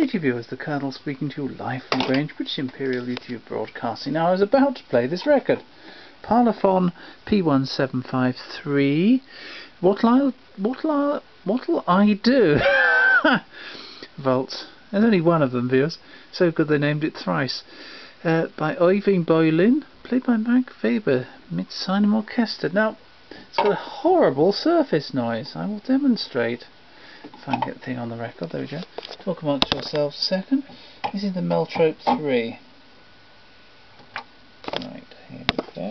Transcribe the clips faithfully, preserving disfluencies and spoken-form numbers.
Dear viewers, the Colonel speaking to you live from Grange British Imperial YouTube Broadcasting. Now I was about to play this record, Parlophone P one seven five three. What'll I, what'll I, what'll I do? Volts. There's only one of them, viewers. So good they named it thrice. Uh, by Irving Berlin, played by Marek Weber, mid-signum orchestra. Now it's got a horrible surface noise. I will demonstrate. If I can get the thing on the record, there we go. Talk amongst yourselves a second. This is the Meltrope three. Right, here we go.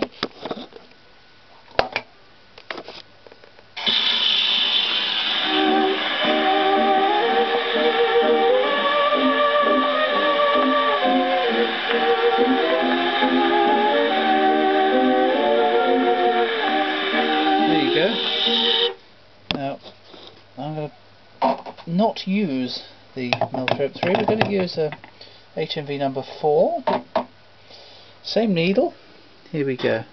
There you go. Now, I'm going to not use the Meltrope three, we're going to use a H M V number four. Same needle, here we go.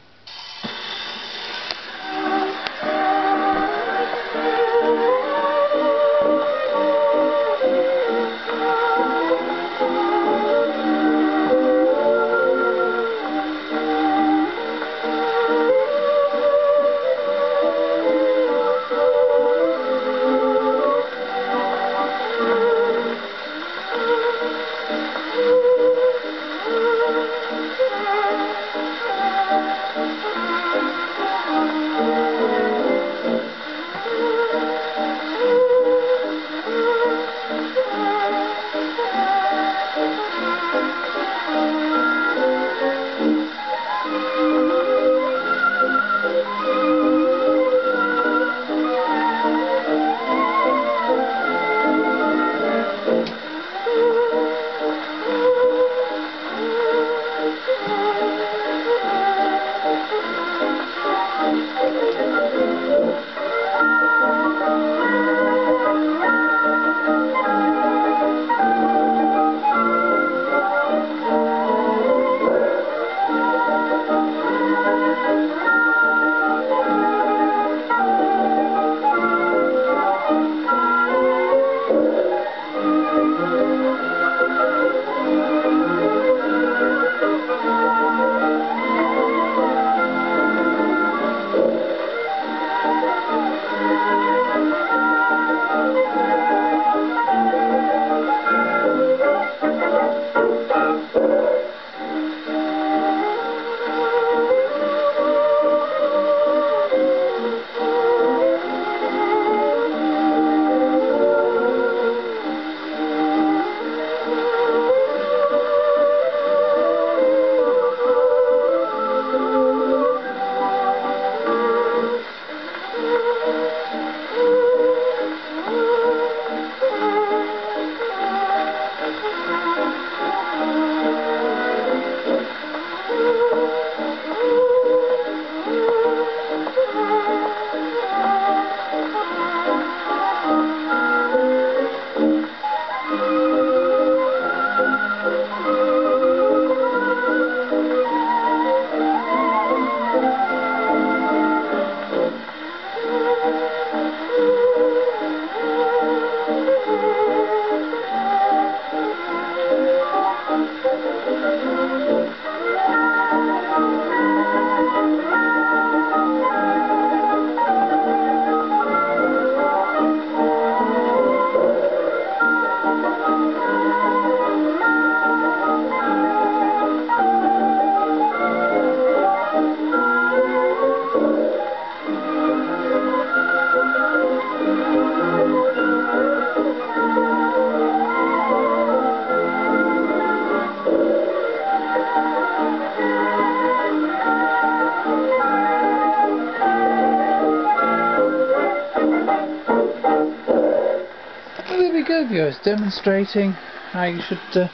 Viewers, demonstrating how you should uh,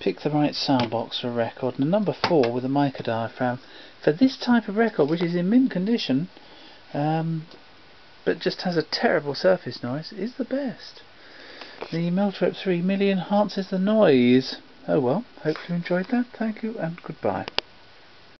pick the right soundbox for a record, and number four with a mica diaphragm for this type of record, which is in mint condition um, but just has a terrible surface noise, is the best. The Meltrope three million enhances the noise. Oh well, hope you enjoyed that. Thank you and goodbye.